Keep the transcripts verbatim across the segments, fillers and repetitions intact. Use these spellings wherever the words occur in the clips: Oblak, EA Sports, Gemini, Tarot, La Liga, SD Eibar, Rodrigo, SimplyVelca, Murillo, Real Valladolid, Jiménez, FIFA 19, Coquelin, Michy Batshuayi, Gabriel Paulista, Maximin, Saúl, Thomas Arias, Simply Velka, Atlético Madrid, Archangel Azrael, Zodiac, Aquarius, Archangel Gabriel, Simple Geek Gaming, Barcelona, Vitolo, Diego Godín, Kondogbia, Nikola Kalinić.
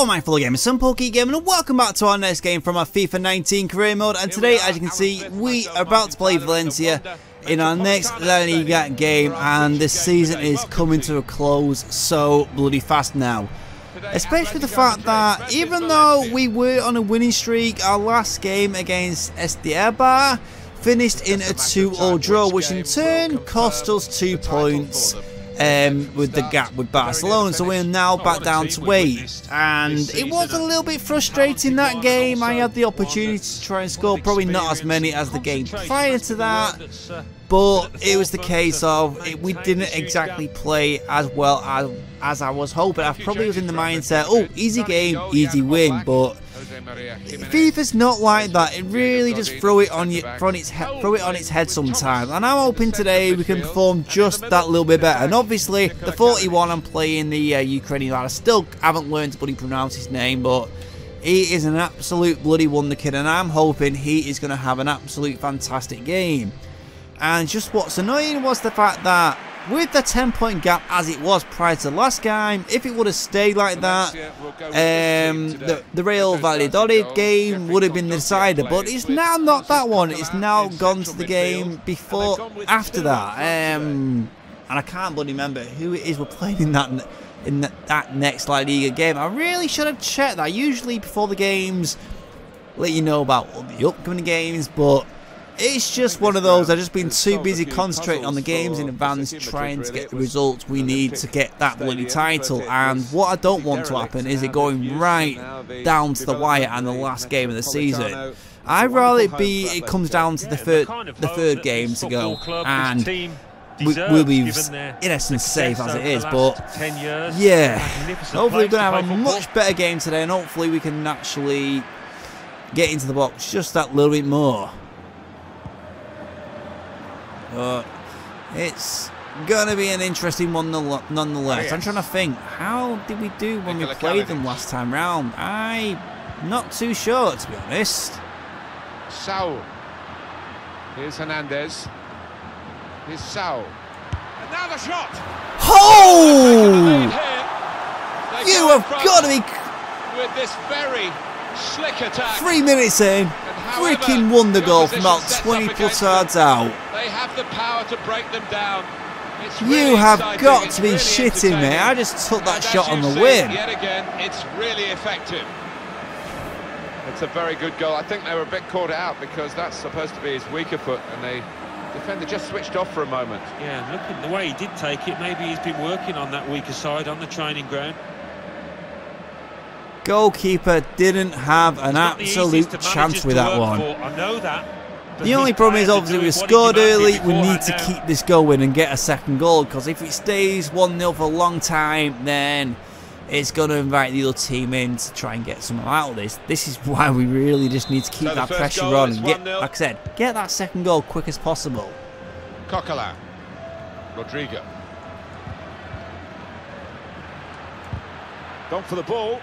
Hello my fellow gamers, Simple Geek Gaming, and welcome back to our next game from our FIFA nineteen career mode. And today, as you can see, we are about to play Valencia in our next La Liga game, and this season is coming to a close so bloody fast now. Especially the fact that even though we were on a winning streak, our last game against S D Eibar finished in a two all draw, which in turn cost us two points. Um, with the gap with Barcelona, so we're now back down to eight, and it was a little bit frustrating that game. I had the opportunity to try and score, probably not as many as the game prior to that, but it was the case of it, we didn't exactly play as well as, as I was hoping. I probably was in the mindset, oh, easy game, easy win, but FIFA's not like that. It really just throw it on your, throw its head, throw it on its head sometimes. And I'm hoping today we can perform just that little bit better. And obviously, the forty-one I'm playing, the uh, Ukrainian lad, I still haven't learned to bloody pronounce his name, but he is an absolute bloody wonder kid, and I'm hoping he is going to have an absolute fantastic game. And just what's annoying was the fact that with the ten point gap as it was prior to last game, if it would have stayed like that, um, the, the Real Valladolid game would have been the decider, but it's now not that one. It's now gone to the game before, after that, um, and I can't bloody remember who it is we're playing in that in that next La Liga game. I really should have checked that. Usually before the games, let you know about all the upcoming games, but it's just one of those. I've just been too busy concentrating on the games in advance, trying to get the results we need to get that bloody title. And what I don't want to happen is it going right down to the wire and the last game of the season. I'd rather it be it comes down to the third, the third game to go, and we, we'll be in essence safe as it is. But yeah, hopefully we're going to have a much better game today, and hopefully we can actually get into the box just that little bit more. But it's going to be an interesting one nonetheless. I'm trying to think, how did we do when we played them last time round? I'm not too sure, to be honest. Saúl. Here's Hernández. Here's Saúl. And now the shot! Oh! You have got to be... With this very slick attack. Three minutes in. Freaking won the goal from about twenty plus yards out. They have the power to break them down. It's really you have exciting. Got it's to be really shitting me. I just took that and shot on the see, win. Yet again, it's really effective. It's a very good goal. I think they were a bit caught out because that's supposed to be his weaker foot, and they defender just switched off for a moment. Yeah, looking the way he did take it, maybe he's been working on that weaker side on the training ground. Goalkeeper didn't have an absolute chance with that one. I know that. The only problem is obviously we scored early, we need to keep this going and get a second goal, because if it stays one nil for a long time, then it's going to invite the other team in to try and get something out of this. This is why we really just need to keep that pressure on and get, like I said, get that second goal quick as possible. Coquelin. Rodrigo. Gone for the ball.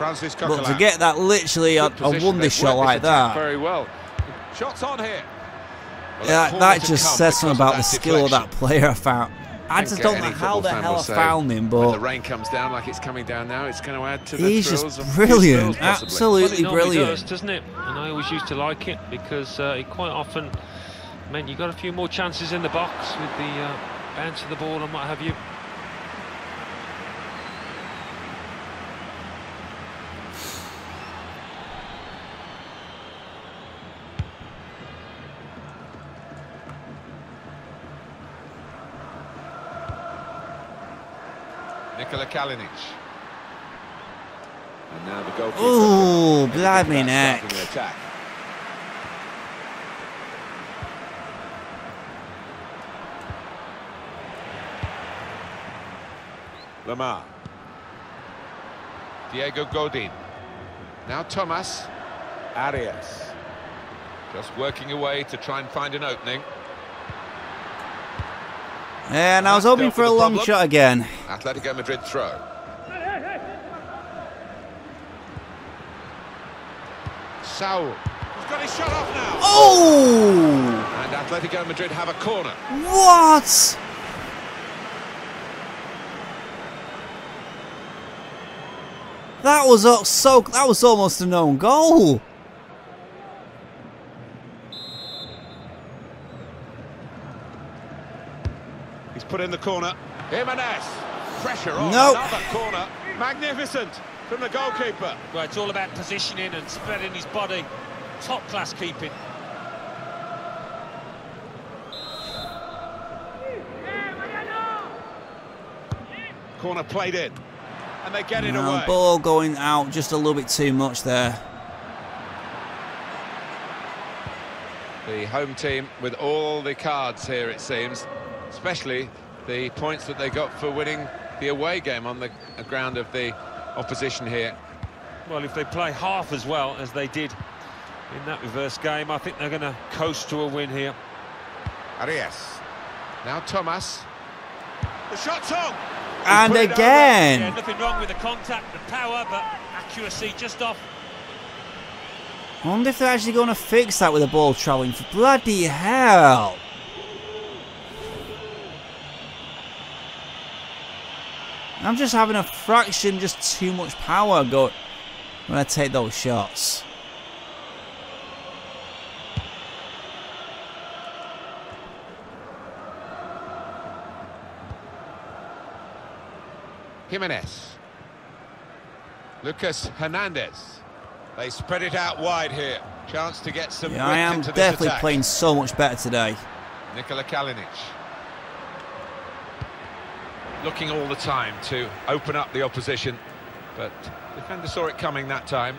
But to get that literally a, a wonder shot like that, very well. Shots on here. Well, yeah, that, that just says something about the skill of that player. I found. I just don't know how the hell I found him, but the rain comes down like it's coming down now. It's going to add to the thrills. He's just brilliant, absolutely brilliant, doesn't it? And I always used to like it because uh, it quite often meant you got a few more chances in the box with the uh, bounce of the ball and what have you. Nikola Kalinić. And now the goalkeeper. Oh, blimey neck. Lamar. Diego Godín. Now Thomas Arias. Just working away to try and find an opening. And I was hoping for a long shot again. Atlético Madrid throw. Saúl. He's got his shot off now. Oh! And Atlético Madrid have a corner. What? That was so. That was almost an own goal. He's put in the corner. Jiménez. Pressure on. Nope. Another corner. Magnificent from the goalkeeper. Well, it's all about positioning and spreading his body. Top class keeping. Corner played in. And they get it no, away. Ball going out just a little bit too much there. The home team with all the cards here, it seems, especially the points that they got for winning the away game on the ground of the opposition here. Well, if they play half as well as they did in that reverse game, I think they're going to coast to a win here. Arias. Now Thomas. The shot's on. And again! Yeah, nothing wrong with the contact, the power, but accuracy just off. I wonder if they're actually going to fix that with the ball travelling. For bloody hell! I'm just having a fraction, just too much power going when I take those shots. Jiménez. Lucas Hernández. They spread it out wide here. Chance to get some yeah, I am into definitely this playing so much better today. Nikola Kalinić. Looking all the time to open up the opposition, but the defender saw it coming that time.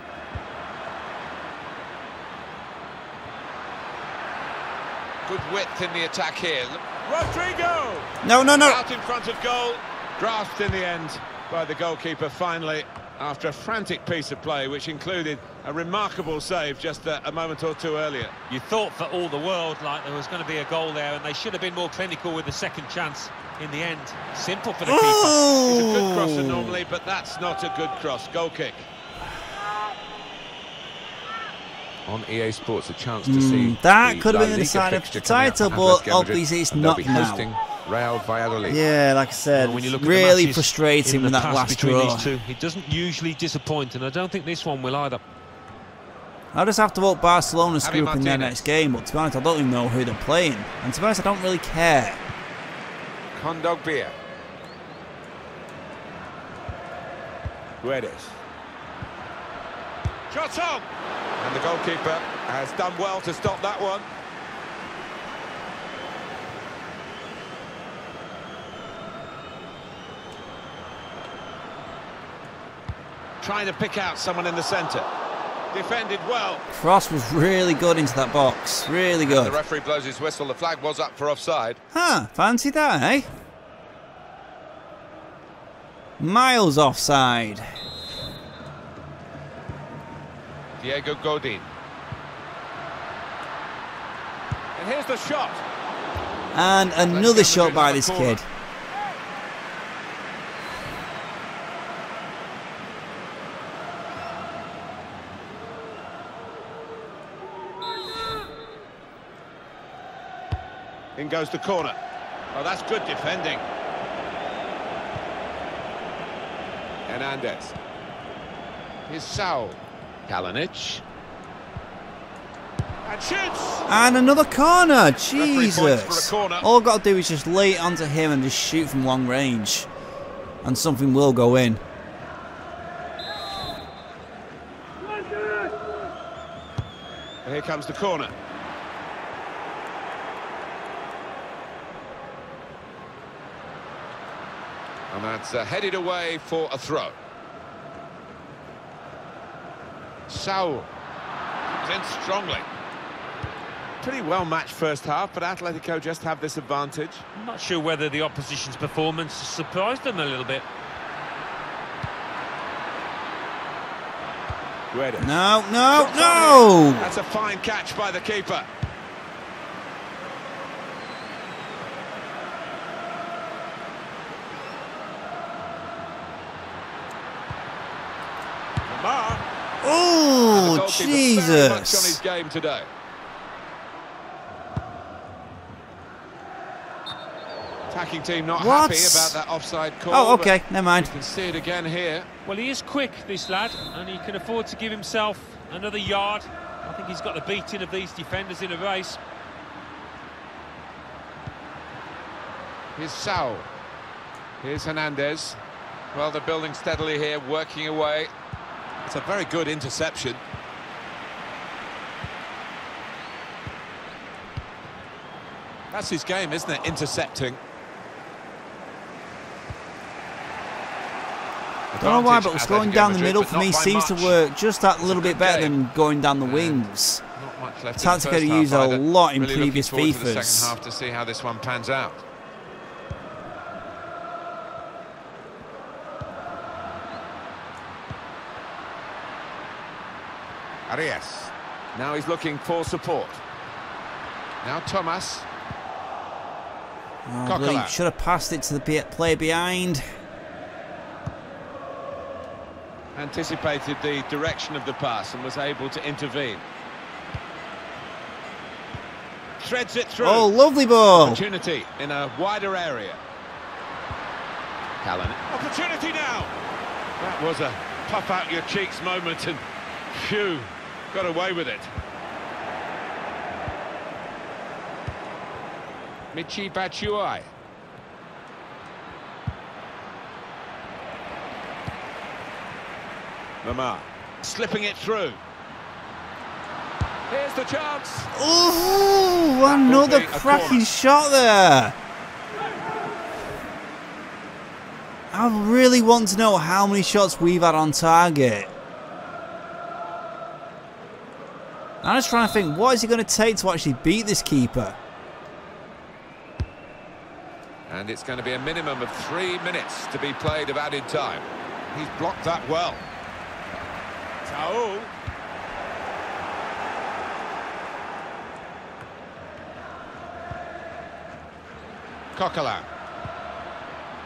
Good width in the attack here. Rodrigo! No, no, no! Out in front of goal. Grasped in the end by the goalkeeper finally after a frantic piece of play which included a remarkable save just a, a moment or two earlier. You thought for all the world like there was going to be a goal there, and they should have been more clinical with the second chance in the end. Simple for the oh. keeper. It's a good crosser normally, but that's not a good cross. Goal kick. On E A Sports, a chance to mm, see that could have been the side of the title, but obviously it's not now. Real Valladolid. Yeah, like I said, well, when you look really at frustrating with that last draw. These two, he doesn't usually disappoint, and I don't think this one will either. I'll just have to vote Barcelona screw up in their next game, but to be honest, I don't even know who they're playing. And to be honest, I don't really care. Kondogbia. Guedes. Shot on! And the goalkeeper has done well to stop that one. Trying to pick out someone in the centre. Defended well. Cross was really good into that box. Really good. And the referee blows his whistle. The flag was up for offside. Huh, fancy that, eh? Miles offside. Diego Godín. And here's the shot. And another shot by this kid. In goes the corner. Oh, that's good defending. Hernandez. Here's Saúl. Kalinić. And shoots! And another corner! Jesus! Corner. All I've got to do is just lay it onto him and just shoot from long range. And something will go in. And here comes the corner. And that's uh, headed away for a throw. Saúl comes in strongly. Pretty well matched first half, but Atletico just have this advantage. I'm not sure whether the opposition's performance surprised them a little bit. Guedes. No, no, no! That's a fine catch by the keeper. Oh, Jesus! Much on his game today. Attacking attacking team not what? happy about that offside call. Oh, okay, never mind. You can see it again here. Well, he is quick, this lad, and he can afford to give himself another yard. I think he's got the beating of these defenders in a race. Here's Saúl. Here's Hernandez. Well, they're building steadily here, working away. It's a very good interception. That's his game, isn't it? Intercepting. I don't know why, but what's going down the middle for me seems to work just that little bit better than going down the wings. Not much left. Tactics they use a lot in previous FIFAs. The second half to see how this one pans out. Arias. Now he's looking for support. Now Thomas. Oh, really should have passed it to the player behind. Anticipated the direction of the pass and was able to intervene. Threads it through. Oh, lovely ball. Opportunity in a wider area. Kalinić. Opportunity now. That was a puff out your cheeks moment, and phew, got away with it. Michy Batshuayi. Lamar slipping it through. Here's the chance. Ooh, another cracking shot there. I really want to know how many shots we've had on target. I'm just trying to think, what is it going to take to actually beat this keeper? And it's going to be a minimum of three minutes to be played of added time. He's blocked that well. Saúl. Coquelin.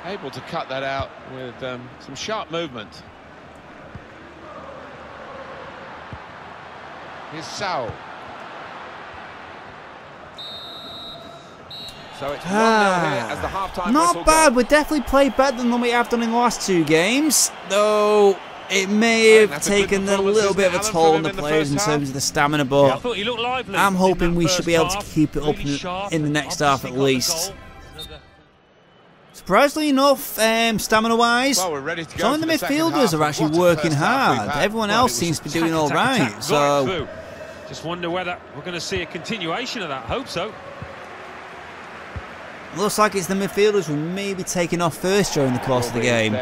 Able to cut that out with um, some sharp movement. Here's Saúl. So it's ah, here as the half-time not bad. Goes. We definitely played better than we have done in the last two games, though it may have taken a, a little bit of a toll on the players in terms of the stamina. But yeah, I'm hoping we should be able to keep it up really in the next half at least. Surprisingly enough, um, stamina-wise, well, some of the, the midfielders are actually working hard. Everyone well, else seems to be doing all right. So, just wonder whether we're going to see a continuation of that. Hope so. Looks like it's the midfielders who may be taking off first during the course of the game.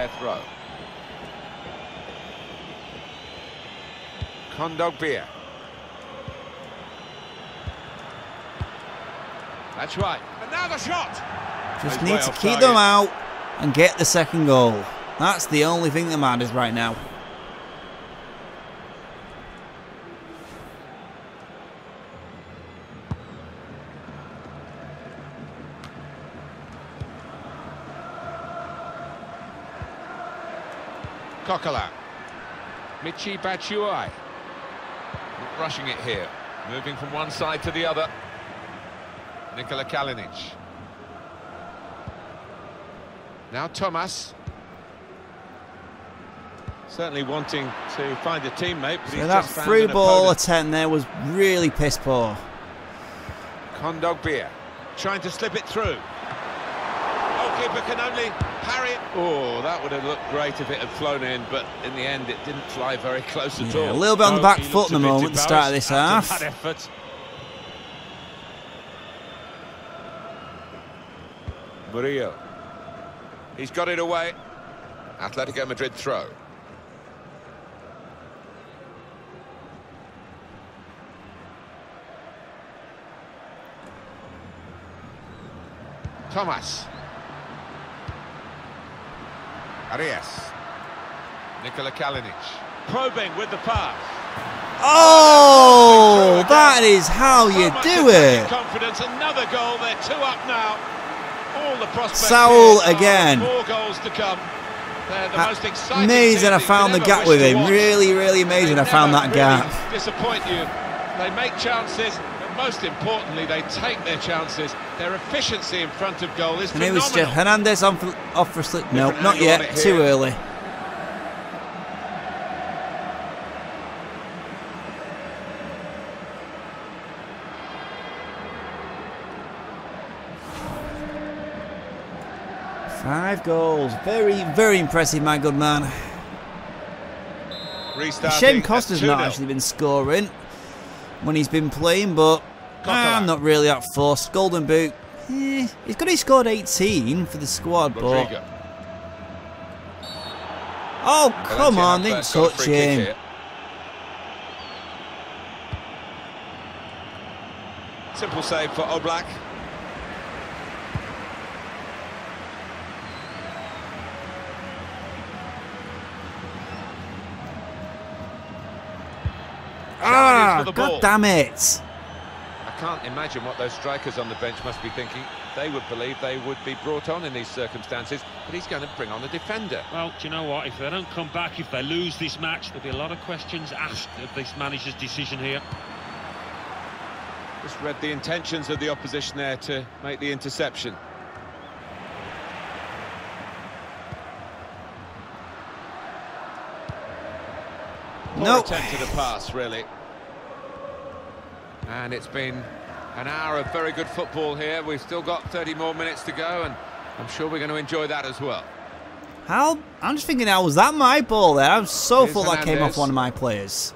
Kondogbia. That's right. Another shot. Just need to keep them out and get the second goal. That's the only thing that matters right now. Coquelin. Michy Batshuayi. Not rushing it here. Moving from one side to the other. Nikola Kalinić. Now Thomas. Certainly wanting to find a teammate. But so he's that just through ball attempt there was really piss poor. Kondogbia trying to slip it through. Goalkeeper can only parry it. Oh, that would have looked great if it had flown in, but in the end it didn't fly very close at yeah, all. A little bit on the back oh, foot at the moment at the start of this half. Effort. Murillo. He's got it away. Atletico Madrid throw. Thomas. Arias. Nikola Kalinić. Probing with the pass. Oh, oh that is how you do it. Confidence, another goal. They're two up now. All the prospects. Saúl again. More goals to come. They're the most exciting. Amazing, I found the gap with him. Really, really amazing. I found that gap. Disappoint you. They make chances. most importantly, they take their chances. Their efficiency in front of goal is phenomenal. And here was Hernandez on for, off for slip. No, nope, not yet. Too early. Five goals. Very, very impressive, my good man. Shame Costa's not actually been scoring when he's been playing, but ah, I'm not really that forced. Golden boot. Eh, he's got he scored eighteen for the squad, Rodrigo. But oh come on, didn't touch him. Simple save for Oblak. Ah, god damn it! I can't imagine what those strikers on the bench must be thinking. They would believe they would be brought on in these circumstances, but he's going to bring on a defender. Well, do you know what? If they don't come back, if they lose this match, there'll be a lot of questions asked of this manager's decision here. Just read the intentions of the opposition there to make the interception. No attempt to the pass, really. And it's been an hour of very good football here. We've still got thirty more minutes to go, and I'm sure we're going to enjoy that as well. How? I'm just thinking, how was that my ball there? I'm so full that came off one of my players.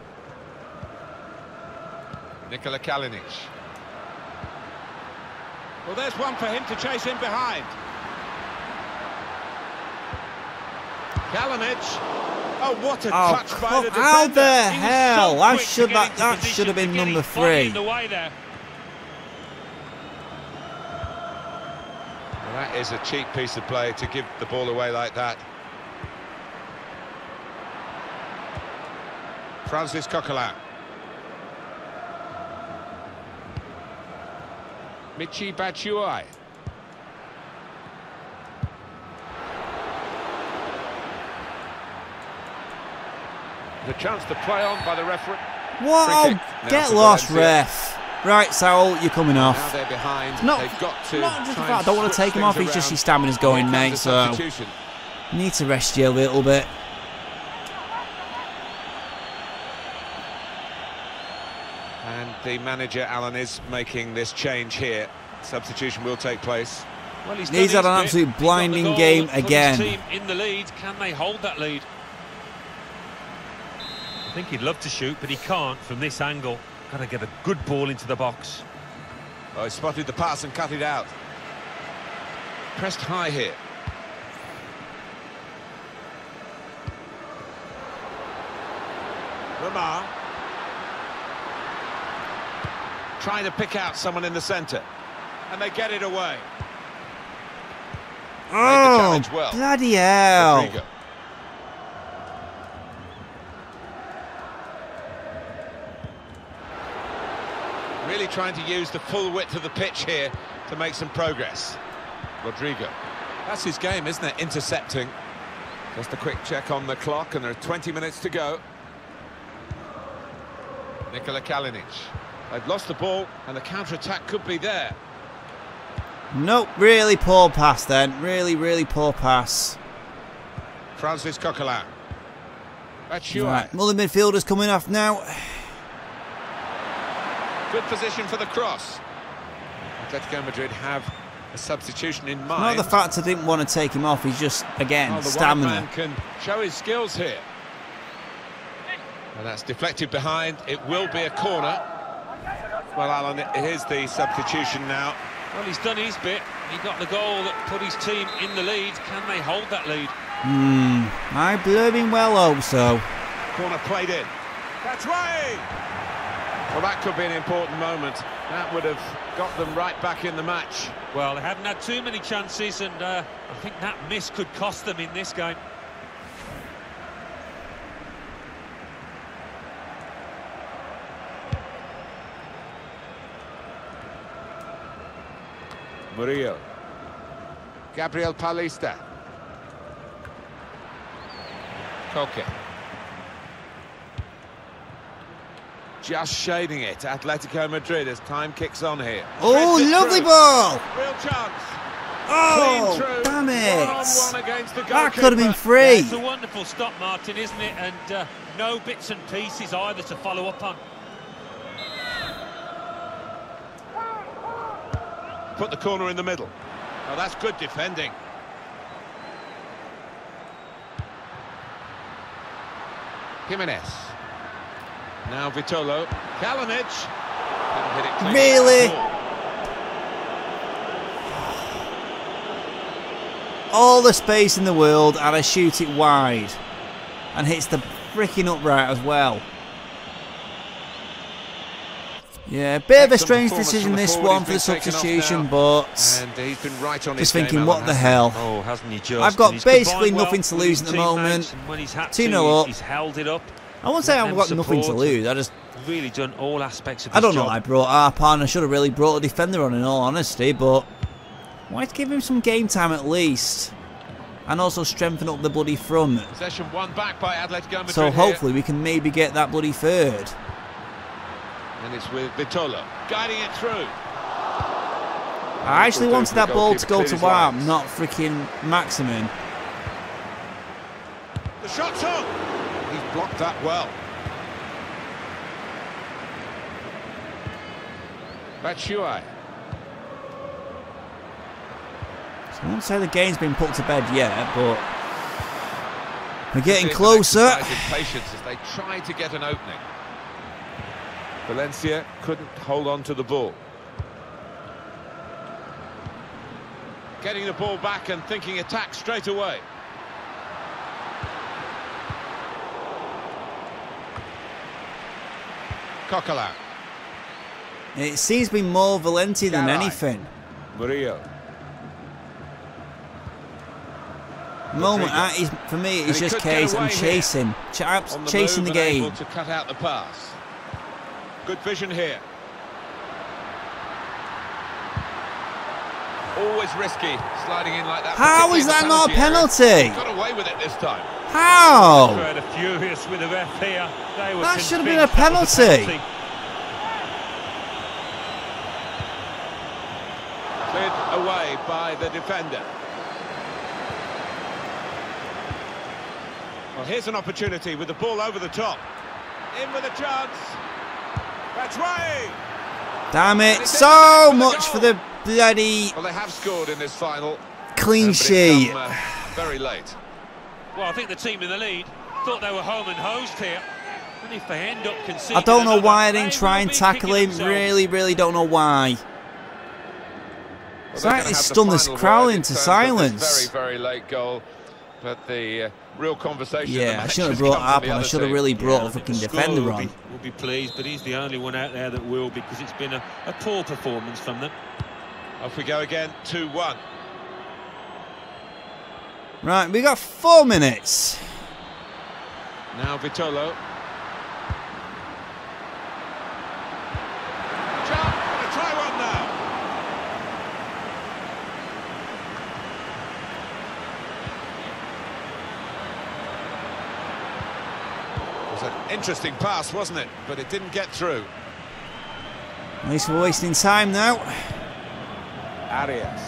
Nikola Kalinić. Well, there's one for him to chase in behind. Kalinić. Oh, what a oh, touch by the defender. How the hell? So I should that that should have been number three. Well, that is a cheap piece of play to give the ball away like that. Francis Coquelin. Michy Batshuayi. The chance to play on by the referee. Whoa! Get lost, ref. Right, Saúl, you're coming off. Now they're behind. Not, They've got to not just I don't want to take him off. Around. He's just his stamina's going, mate. So need to rest you a little bit. And the manager Alan is making this change here. Substitution will take place. Well, he's, he's had an absolute bit. blinding game again. Team in the lead, can they hold that lead? I think he'd love to shoot, but he can't from this angle. Got to get a good ball into the box. Oh, he spotted the pass and cut it out. Pressed high here. Lamar. Trying to pick out someone in the centre. And they get it away. Oh, well. bloody hell. Rodrigo. Really trying to use the full width of the pitch here to make some progress. Rodrigo. That's his game, isn't it? Intercepting. Just a quick check on the clock, and there are twenty minutes to go. Nikola Kalinić. They've lost the ball, and the counter-attack could be there. Nope, really poor pass then. Really, really poor pass. Francis Coquelin. That's you. Right, well, the midfielder's coming off now. Good position for the cross. Atletico Madrid have a substitution in mind. Not the fact I didn't want to take him off. He's just, again, oh, stamina. Can show his skills here. And that's deflected behind. It will be a corner. Well, Alan, here's the substitution now. Well, he's done his bit. He got the goal that put his team in the lead. Can they hold that lead? Hmm. I blooming well hope so. Corner played in. That's right. Well, that could be an important moment. That would have got them right back in the match. Well, they haven't had too many chances, and uh, I think that miss could cost them in this game. Murillo. Gabriel Paulista. Coquelin. just shading it. Atlético Madrid as time kicks on here. Oh, lovely ball! Real chance. Oh, damn it! That could have been free. It's a wonderful stop, Martin, isn't it? And uh, no bits and pieces either to follow up on. Put the corner in the middle. Now that's good defending. Jiménez. Now Vitolo. Kalinić. Hit it really? All the space in the world, and I shoot it wide. And hits the freaking upright as well. Yeah, a bit of a strange decision this one for the substitution, but just thinking, what the hell? I've got basically nothing to lose at the moment. two nil up. I won't say I've got nothing to lose. I just really done all aspects of. I don't know. I brought Harper on. I should have really brought a defender on, in all honesty, but why give him some game time at least, and also strengthen up the bloody front. So hopefully we can maybe get that bloody third. And it's with Vitolo, guiding it through. I actually wanted that ball to go to Warm, not freaking Maximin. The shot's on. He's blocked that well. Batshuayi. So I won't say the game's been put to bed yet, but we're getting closer. Patience as they try to get an opening. Valencia couldn't hold on to the ball. Getting the ball back and thinking attack straight away. Coquelin. It seems to be more Valencia than anything. Murillo. Moment is, for me, it's just case I'm chasing. I'm chasing the game. To cut out the pass. Good vision here. Always risky sliding in like that. How is that not a penalty? Got away with it this time. How? Furious with the ref here. That should have been a penalty. Cleared away by the defender. Well, here's an opportunity with the ball over the top. In with a chance. Damn it, so much for the bloody well, they have scored in this final. Clean sheet. Uh, very late. Well, I think the team in the lead thought they were home and hosed here. And if they end up conceding, I don't know why I didn't try and tackle him. Really, really don't know why. Well, that is stunned this crowd into silence. Very, very late goal. But the uh, real conversation. Yeah, I should have brought up and I should have really brought yeah, a fucking defender on. Be, will be pleased, but he's the only one out there that will, because it's been a, a poor performance from them. Off we go again, two one. Right, we got four minutes. Now Vitolo. Interesting pass, wasn't it? But it didn't get through. At least we're wasting time now. Arias.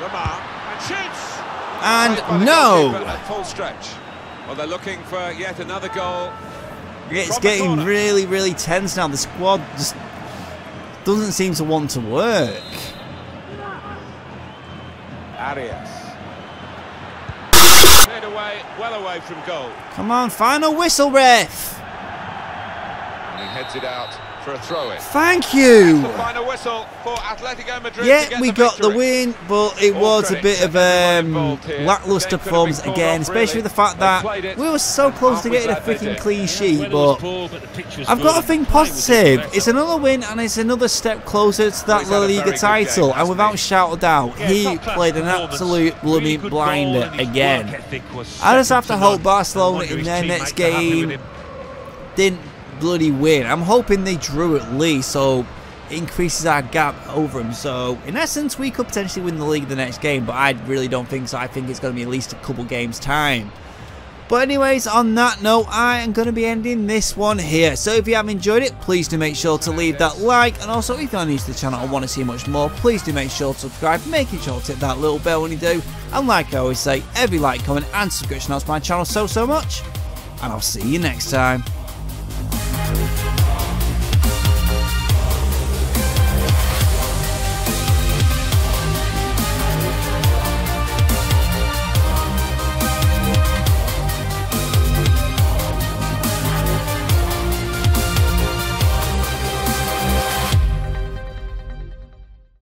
Lamar. And shoots! And no! At full stretch. Well, they're looking for yet another goal. It's getting really, really tense now. The squad just doesn't seem to want to work. Arias. Away, well away from goal. Come on, final whistle, ref. And he heads it out for a throw-in. Thank you. The final whistle for Atletico Madrid. Yeah, we the got victory. the win, but it All was a bit of um, lackluster performance again, off, really. especially the fact that it, we were so close to getting a freaking clean sheet. Yeah, but poor, but I've got to think positive. It's another win, and it's another step closer to that La Liga title. And without shout of doubt, yeah, he played an absolute blooming blinder again. I just have to hope Barcelona in their next game didn't bloody win. I'm hoping they drew at least, so it increases our gap over them. So in essence, we could potentially win the league the next game, but I really don't think so. I think it's going to be at least a couple games time. But anyways, on that note, I am going to be ending this one here. So if you have enjoyed it, please do make sure to leave that like. And also, if you're new to the channel and want to see much more, please do make sure to subscribe, making sure to hit that little bell when you do. And like I always say, every like, comment and subscription helps my channel so, so much. And I'll see you next time.